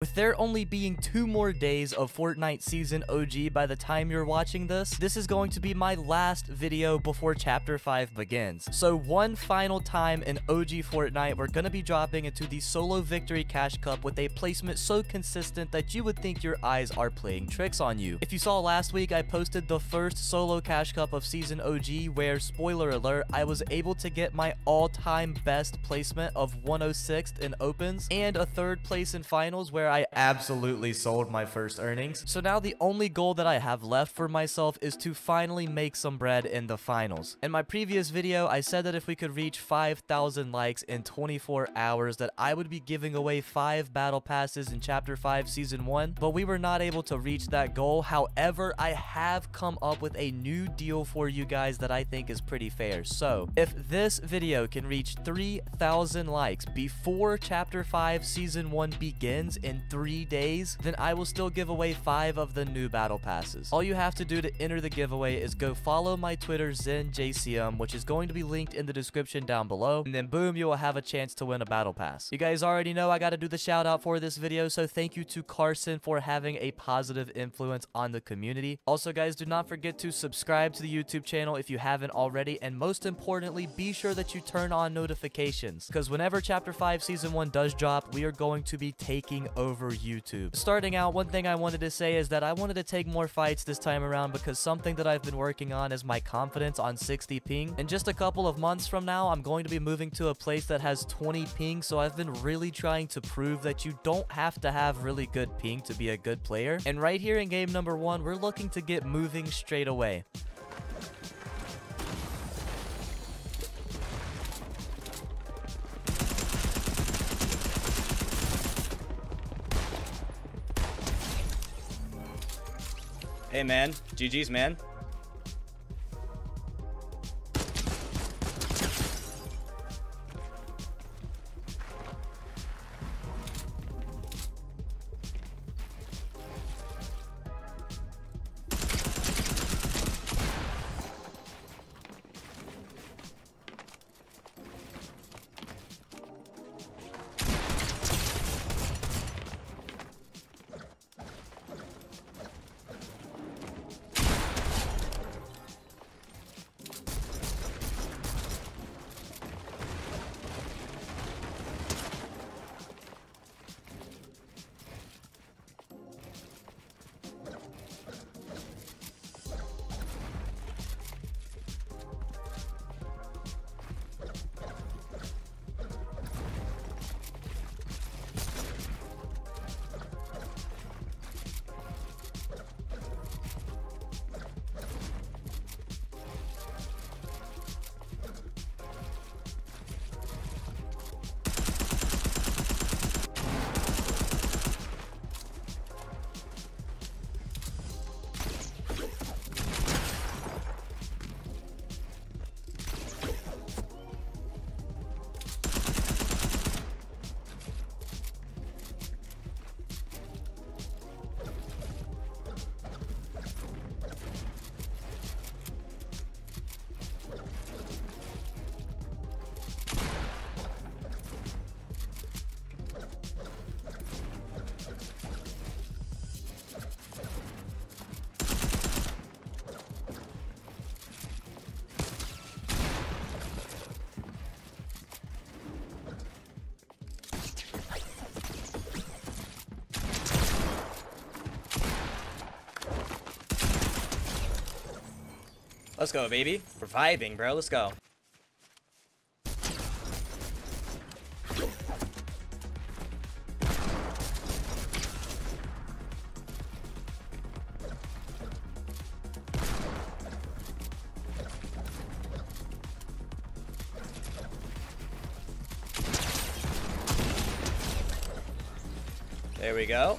With there only being 2 more days of Fortnite Season OG by the time you're watching this, this is going to be my last video before Chapter 5 begins. So one final time in OG Fortnite, we're going to be dropping into the Solo Victory Cash Cup with a placement so consistent that you would think your eyes are playing tricks on you. If you saw last week, I posted the first Solo Cash Cup of Season OG where, spoiler alert, I was able to get my all-time best placement of 106th in opens and a third place in finals where I absolutely sold my first earnings. So now the only goal that I have left for myself is to finally make some bread in the finals. In my previous video, I said that if we could reach 5,000 likes in 24 hours that I would be giving away 5 battle passes in Chapter 5 Season 1, but we were not able to reach that goal. However, I have come up with a new deal for you guys that I think is pretty fair. So if this video can reach 3,000 likes before Chapter 5 Season 1 begins in 3 days, then I will still give away 5 of the new battle passes. All you have to do to enter the giveaway is go follow my Twitter, ZenJCM, which is going to be linked in the description down below, and then boom, you will have a chance to win a battle pass. You guys already know I got to do the shout out for this video, so thank you to Carson for having a positive influence on the community. Also guys, do not forget to subscribe to the YouTube channel if you haven't already, and most importantly, be sure that you turn on notifications, because whenever Chapter 5 Season 1 does drop, we are going to be taking over YouTube. Starting out, one thing I wanted to say is that I wanted to take more fights this time around, because something that I've been working on is my confidence on 60 ping. In just a couple of months from now, I'm going to be moving to a place that has 20 ping, so I've been really trying to prove that you don't have to have really good ping to be a good player. And right here in game number 1, we're looking to get moving straight away. Hey man, GG's man. Let's go, baby. We're vibing, bro. Let's go. There we go.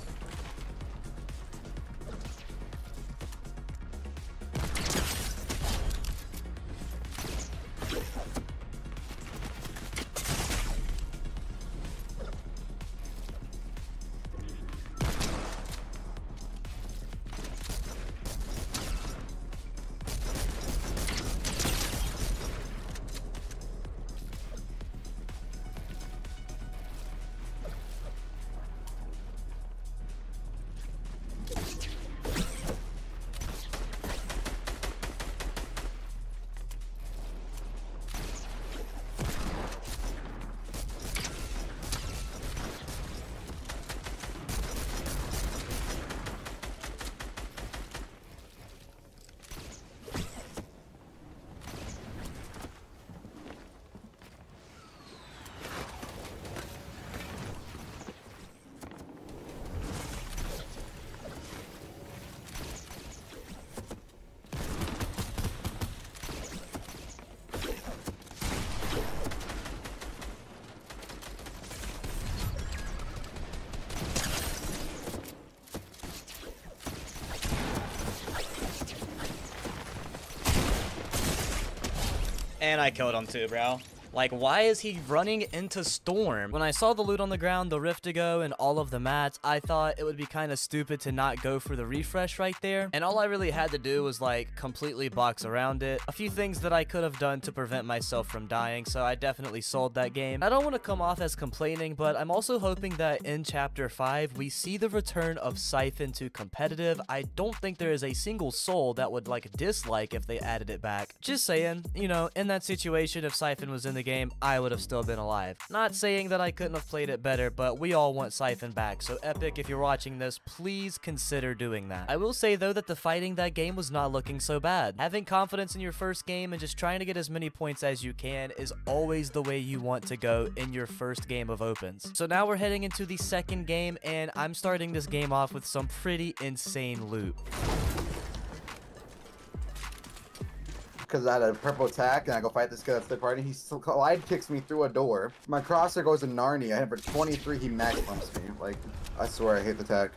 And I killed him too, bro. Like, why is he running into Storm? When I saw the loot on the ground, the Riftigo, and all of the mats, I thought it would be kind of stupid to not go for the refresh right there. And all I really had to do was, like, completely box around it. A few things that I could have done to prevent myself from dying, so I definitely sold that game. I don't want to come off as complaining, but I'm also hoping that in Chapter 5, we see the return of Siphon to competitive. I don't think there is a single soul that would, like, dislike if they added it back. Just saying, you know, in that situation, if Siphon was in the game, I would have still been alive. Not saying that I couldn't have played it better, but we all want Siphon back, so Epic, if you're watching this, please consider doing that. I will say, though, that the fighting that game was not looking so bad. Having confidence in your first game and just trying to get as many points as you can is always the way you want to go in your first game of opens. So now we're heading into the second game, and I'm starting this game off with some pretty insane loot. Because I had a purple attack, and I go fight this guy that's third party. He slide kicks me through a door. My crosshair goes to Narnia. I hit for 23. He mag bumps me. Like, I swear I hate the attack.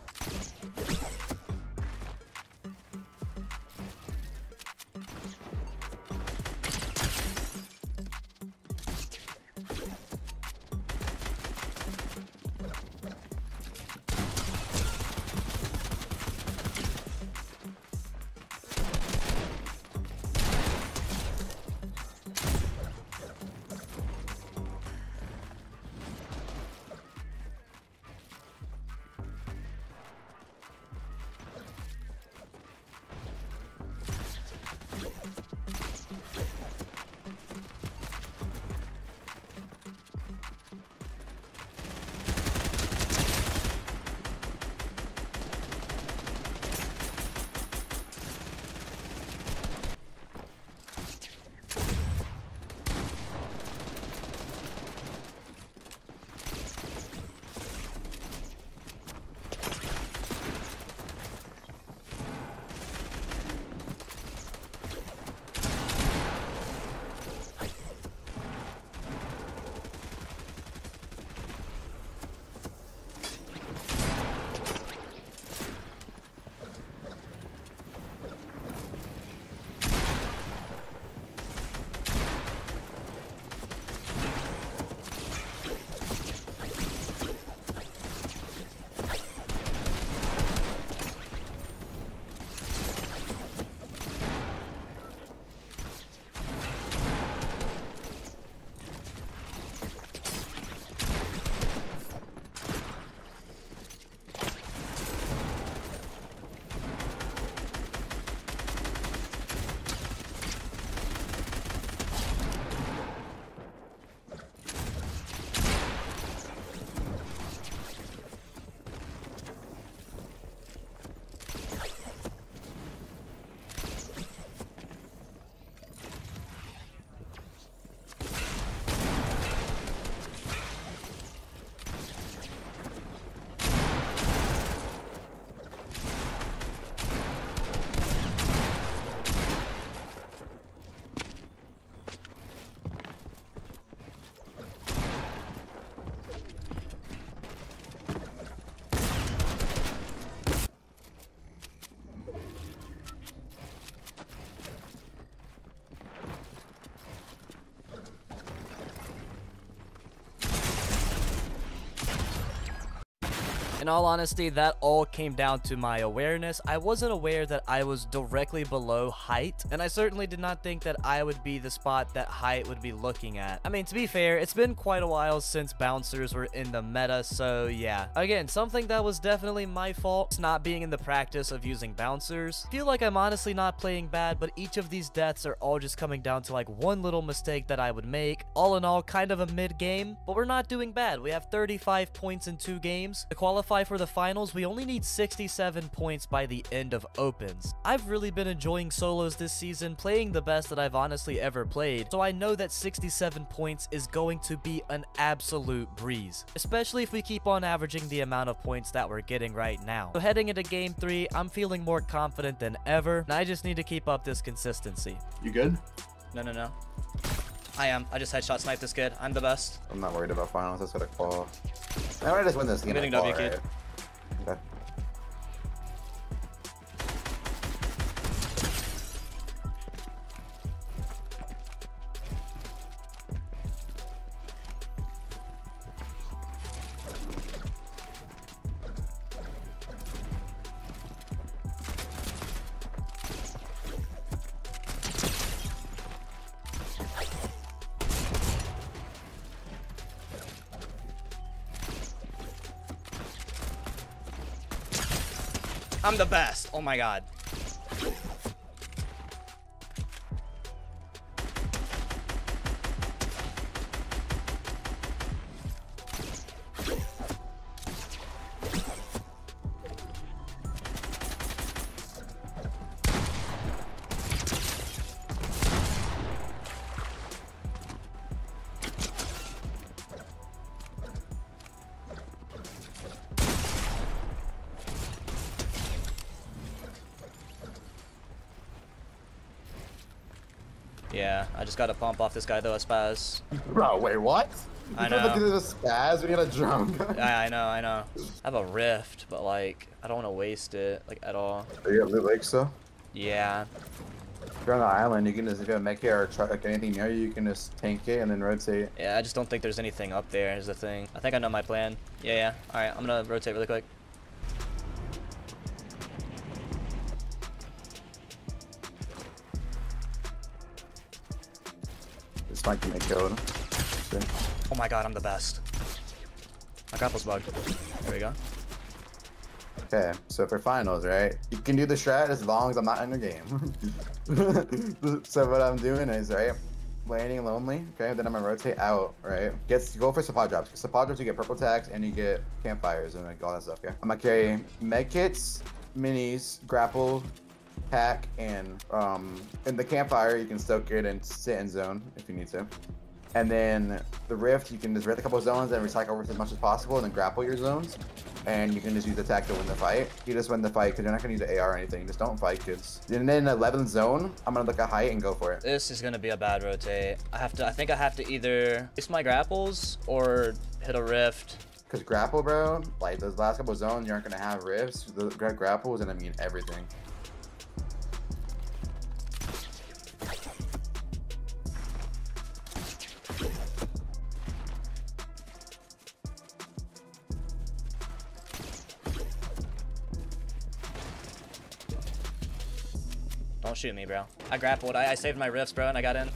In all honesty, that all came down to my awareness. I wasn't aware that I was directly below height, and I certainly did not think that I would be the spot that height would be looking at. I mean, to be fair, it's been quite a while since bouncers were in the meta, so yeah. Again, something that was definitely my fault, it's not being in the practice of using bouncers. I feel like I'm honestly not playing bad, but each of these deaths are all just coming down to like one little mistake that I would make. All in all, kind of a mid-game, but we're not doing bad. We have 35 points in 2 games. To qualify for the finals, we only need 67 points by the end of opens. I've really been enjoying solos this season, playing the best that I've honestly ever played, so I know that 67 points is going to be an absolute breeze, especially if we keep on averaging the amount of points that we're getting right now. So heading into game 3, I'm feeling more confident than ever, and I just need to keep up this consistency. You good? No. I am. I just headshot sniped this kid. I'm the best. I'm not worried about finals. That's what I call. Now I just win this game. I'm getting W, kid. Okay. I'm the best. Oh my god. Yeah, I just gotta pump off this guy though, a spaz. Bro, wait, what? I know. You're gonna spaz, we gotta jump. I know. I have a rift, but like, I don't want to waste it, like, at all. Are you at Loot Lake still? Yeah. If you're on the island, you can just, if you have a mech or try, like, anything near you, you can just tank it and then rotate. Yeah, I just don't think there's anything up there, is the thing. I think I know my plan. Yeah. Alright, I'm gonna rotate really quick. Might can make code. Okay. Oh my god, I'm the best. My grapple's bugged. There we go. Okay, so for finals, right? You can do the strat as long as I'm not in the game. So what I'm doing is, right? Landing lonely, okay? Then I'm gonna rotate out, right? Go for supply drops. Supply drops, you get purple tags and you get campfires and like all that stuff, okay? I'm gonna carry med kits, minis, grapple, pack, and in the campfire you can soak it and sit in zone if you need to, and then the rift you can just rift a couple of zones and recycle rifts as much as possible and then grapple your zones, and you can just use attack to win the fight. You just win the fight because you're not gonna use an AR or anything. Just don't fight kids. And then 11th zone, I'm gonna look at height and go for it. This is gonna be a bad rotate. I think I have to either use my grapples or hit a rift. Because grapple, bro, like those last couple of zones you aren't gonna have rifts. The grapple is gonna mean everything. Don't shoot me, bro. I grappled. I saved my rifts, bro, and I got in.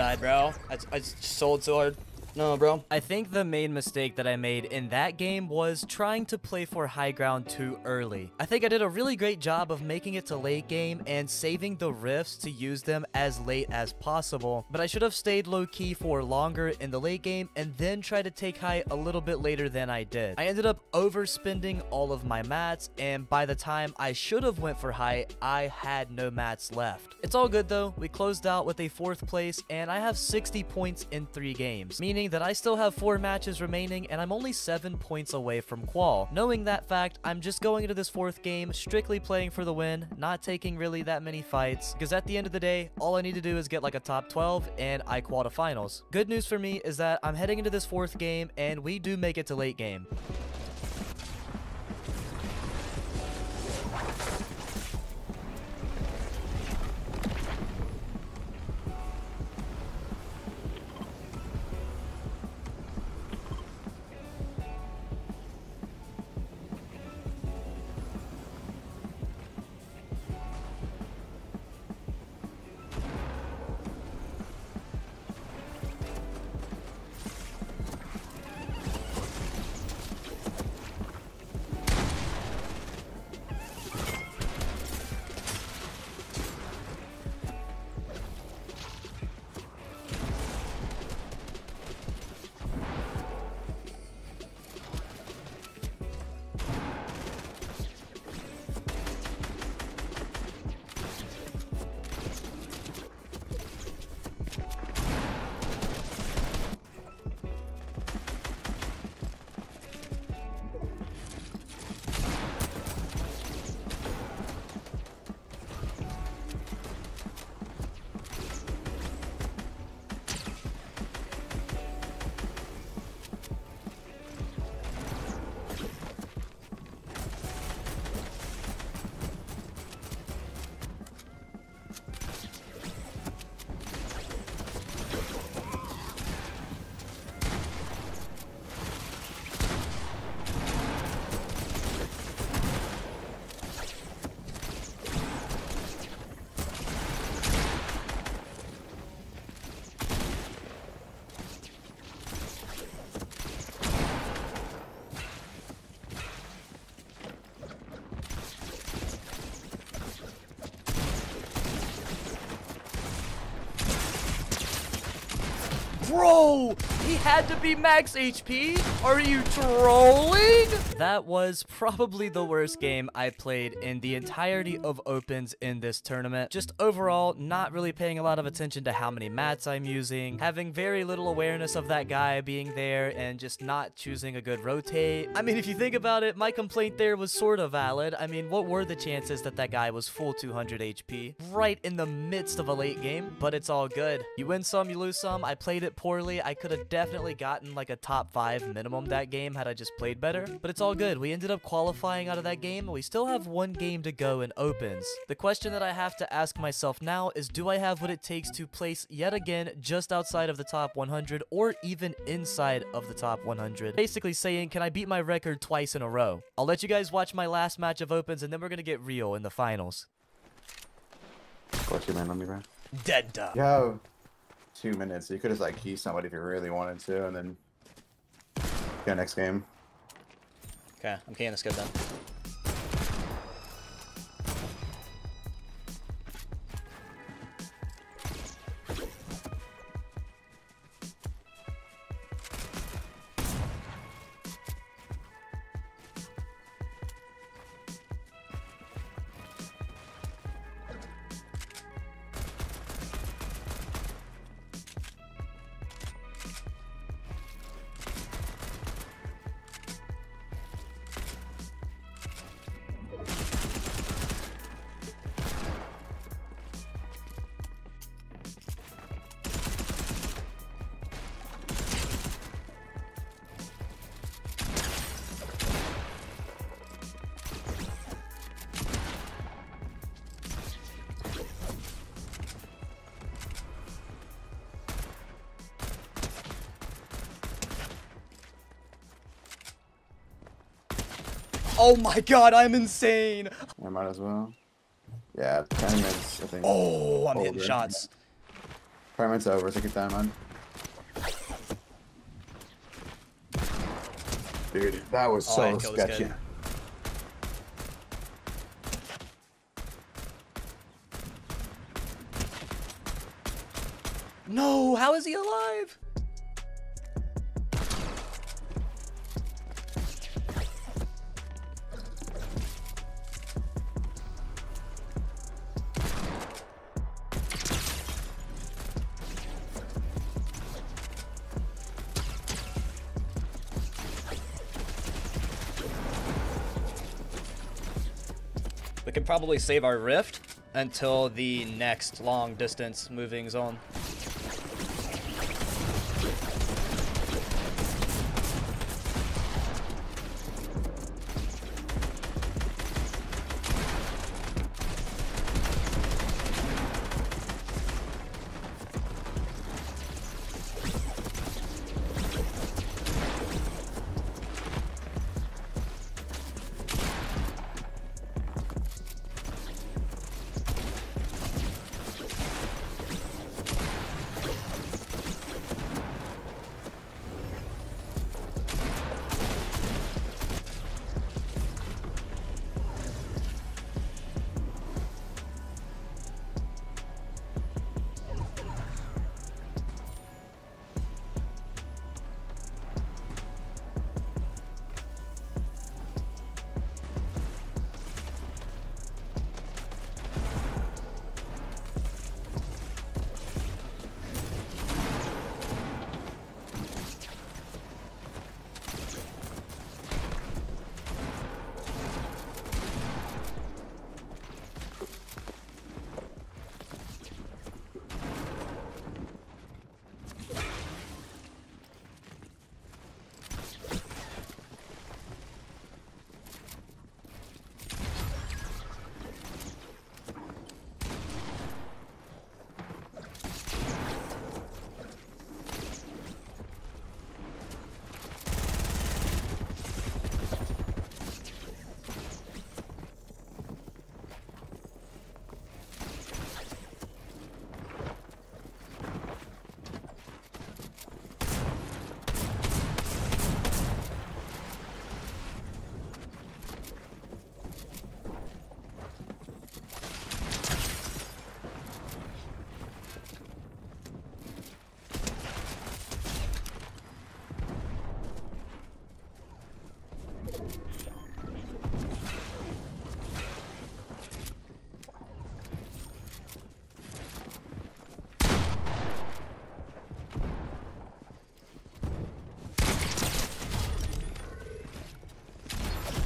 died, bro. I sold so hard. No, bro. I think the main mistake that I made in that game was trying to play for high ground too early. I think I did a really great job of making it to late game and saving the rifts to use them as late as possible, but I should have stayed low key for longer in the late game and then tried to take high a little bit later than I did. I ended up overspending all of my mats, and by the time I should have went for high, I had no mats left. It's all good though. We closed out with a 4th place and I have 60 points in 3 games, meaning that I still have 4 matches remaining and I'm only 7 points away from qual. Knowing that fact, I'm just going into this 4th game strictly playing for the win, not taking really that many fights, because at the end of the day, all I need to do is get like a top 12 and I qual to finals. Good news for me is that I'm heading into this 4th game and we do make it to late game. Bro, he had to be max HP? Are you trolling? That was probably the worst game I played in the entirety of Opens in this tournament. Just overall, not really paying a lot of attention to how many mats I'm using, having very little awareness of that guy being there, and just not choosing a good rotate. I mean, if you think about it, my complaint there was sort of valid. I mean, what were the chances that that guy was full 200 HP right in the midst of a late game? But it's all good. You win some, you lose some. I played it poorly. I could have definitely gotten like a top 5 minimum that game had I just played better, but it's all good. We ended up qualifying out of that game, and we still have 1 game to go in Opens. The question that I have to ask myself now is, do I have what it takes to place yet again just outside of the top 100 or even inside of the top 100? Basically saying, can I beat my record twice in a row? I'll let you guys watch my last match of Opens and then we're gonna get real in the finals. Watch you, man. Let me run. Dead duck. Yo. 2 minutes. You could just like key somebody if you really wanted to, and then go next game. Okay, I'm keying this good then. Oh my god, I'm insane! I might as well. Yeah, 10 minutes, I think. Oh, I'm hitting shots. Apartment's over, second diamond. Dude, that was so sketchy. No, how is he alive? We can probably save our rift until the next long distance moving zone.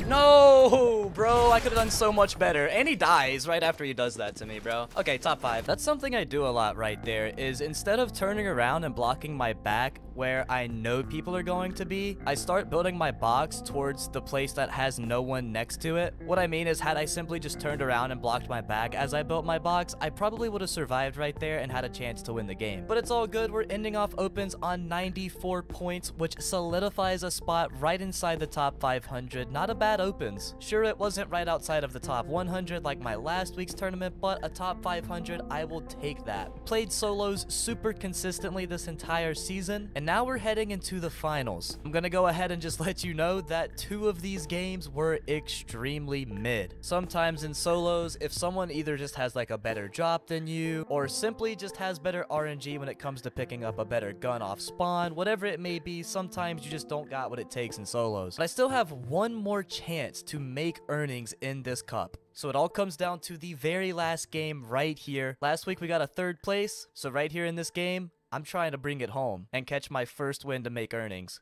No, bro, I could have done so much better. And he dies right after he does that to me, bro. Okay, top five. That's something I do a lot right there, is instead of turning around and blocking my back where I know people are going to be, I start building my box towards the place that has no one next to it. What I mean is, had I simply just turned around and blocked my back as I built my box, I probably would have survived right there and had a chance to win the game. But it's all good. We're ending off opens on 94 points, which solidifies a spot right inside the top 500. Not a bad opens. Sure, it wasn't right outside of the top 100 like my last week's tournament, but a top 500, I will take that. Played solos super consistently this entire season, and now we're heading into the finals. I'm gonna go ahead and just let you know that two of these games were extremely mid. Sometimes in solos, if someone either just has like a better drop than you, or simply just has better RNG when it comes to picking up a better gun off spawn, whatever it may be, sometimes you just don't got what it takes in solos. But I still have one more chance to make earnings in this cup. So it all comes down to the very last game right here. Last week we got a third place, so right here in this game, I'm trying to bring it home and catch my first win to make earnings.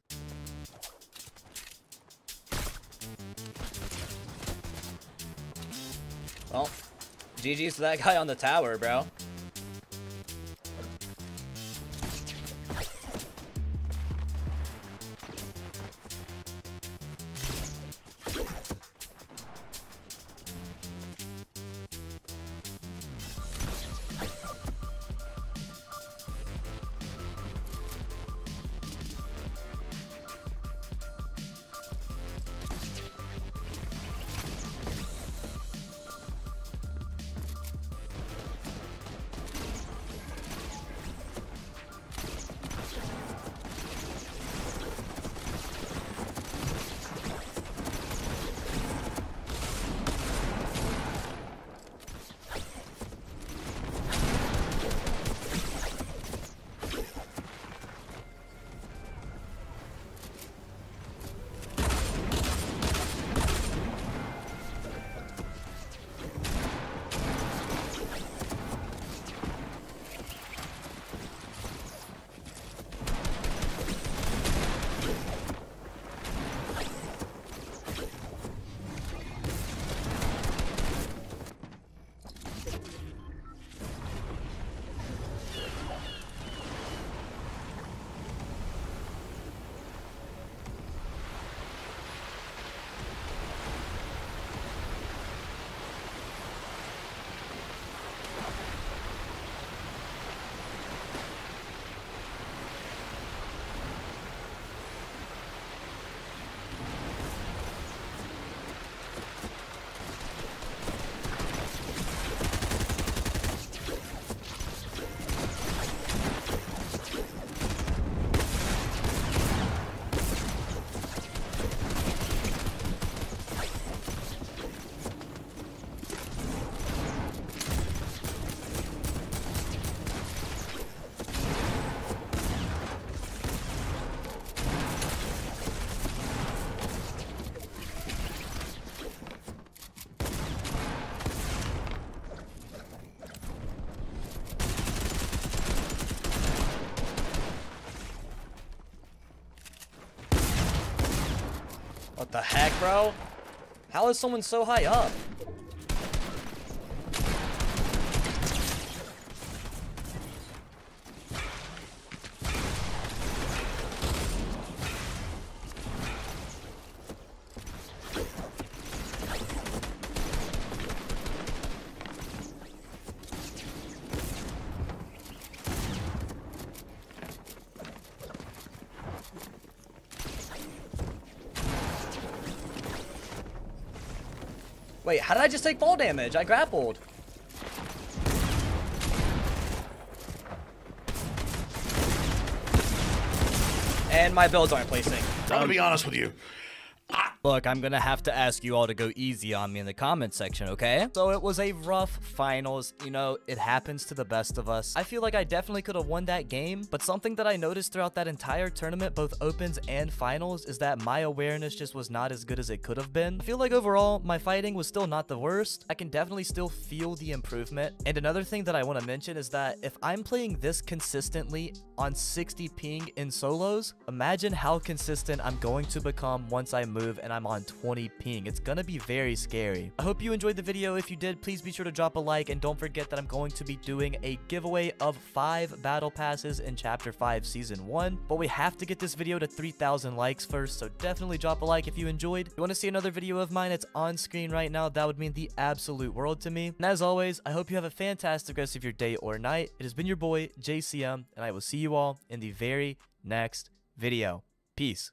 Well, GG's to that guy on the tower, bro. What the heck, bro? How is someone so high up? Wait, how did I just take fall damage? I grappled. And my builds aren't placing. I'm gonna be honest with you. Look, I'm gonna have to ask you all to go easy on me in the comment section, okay? So it was a rough finals. You know, it happens to the best of us. I feel like I definitely could have won that game, but something that I noticed throughout that entire tournament, both opens and finals, is that my awareness just was not as good as it could have been. I feel like overall, my fighting was still not the worst. I can definitely still feel the improvement. And another thing that I want to mention is that if I'm playing this consistently on 60 ping in solos, imagine how consistent I'm going to become once I move and I'm on 20 ping. It's gonna be very scary. I hope you enjoyed the video. If you did, please be sure to drop a like, and don't forget that I'm going to be doing a giveaway of 5 battle passes in Chapter 5 Season 1, but we have to get this video to 3,000 likes first, so definitely drop a like if you enjoyed. If you want to see another video of mine that's on screen right now, that would mean the absolute world to me. And as always, I hope you have a fantastic rest of your day or night. It has been your boy, ZenJCM, and I will see you all in the very next video. Peace.